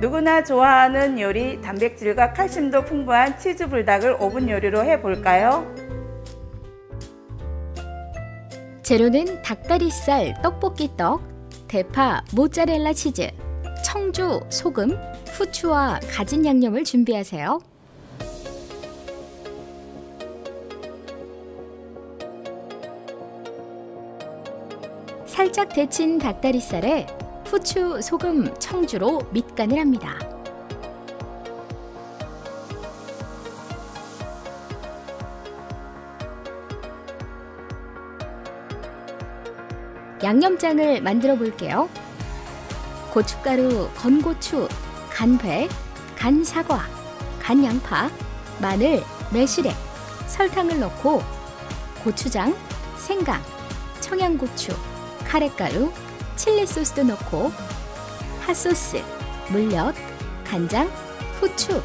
누구나 좋아하는 요리, 단백질과 칼슘도 풍부한 치즈불닭을 오븐 요리로 해볼까요? 재료는 닭다리살, 떡볶이떡, 대파, 모짜렐라 치즈, 청주, 소금, 후추와 가진 양념을 준비하세요. 살짝 데친 닭다리살에 후추, 소금, 청주로 밑간을 합니다. 양념장을 만들어 볼게요. 고춧가루, 건고추, 간배, 간사과, 간양파, 마늘, 매실액, 설탕을 넣고 고추장, 생강, 청양고추, 카레가루, 칠리소스도 넣고 핫소스, 물엿, 간장, 후추,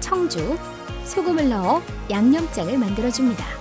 청주, 소금을 넣어 양념장을 만들어줍니다.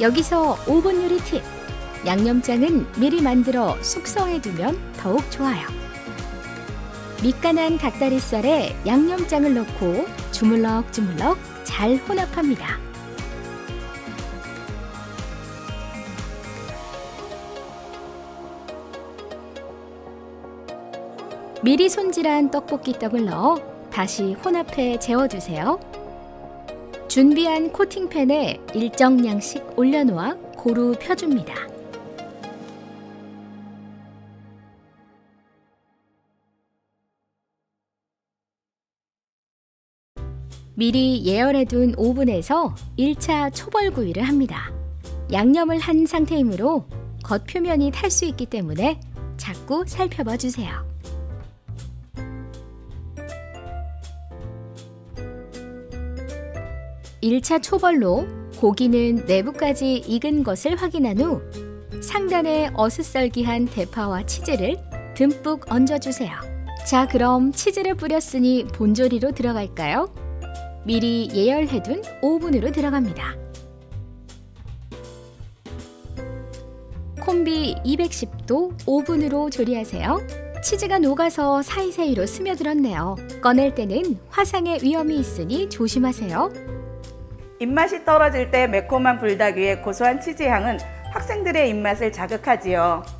여기서 오븐 요리 팁! 양념장은 미리 만들어 숙성해두면 더욱 좋아요. 밑간한 닭다리살에 양념장을 넣고 주물럭주물럭 잘 혼합합니다. 미리 손질한 떡볶이떡을 넣어 다시 혼합해 재워주세요. 준비한 코팅팬에 일정 양씩 올려놓아 고루 펴줍니다. 미리 예열해둔 오븐에서 1차 초벌구이를 합니다. 양념을 한 상태이므로 겉표면이 탈 수 있기 때문에 자꾸 살펴봐 주세요. (1차) 초벌로 고기는 내부까지 익은 것을 확인한 후 상단에 어슷썰기한 대파와 치즈를 듬뿍 얹어주세요. 자, 그럼 치즈를 뿌렸으니 본조리로 들어갈까요? 미리 예열해둔 오븐으로 들어갑니다. 콤비 210도 오븐으로 조리하세요. 치즈가 녹아서 사이사이로 스며들었네요. 꺼낼 때는 화상의 위험이 있으니 조심하세요. 입맛이 떨어질 때 매콤한 불닭 위에 고소한 치즈 향은 학생들의 입맛을 자극하지요.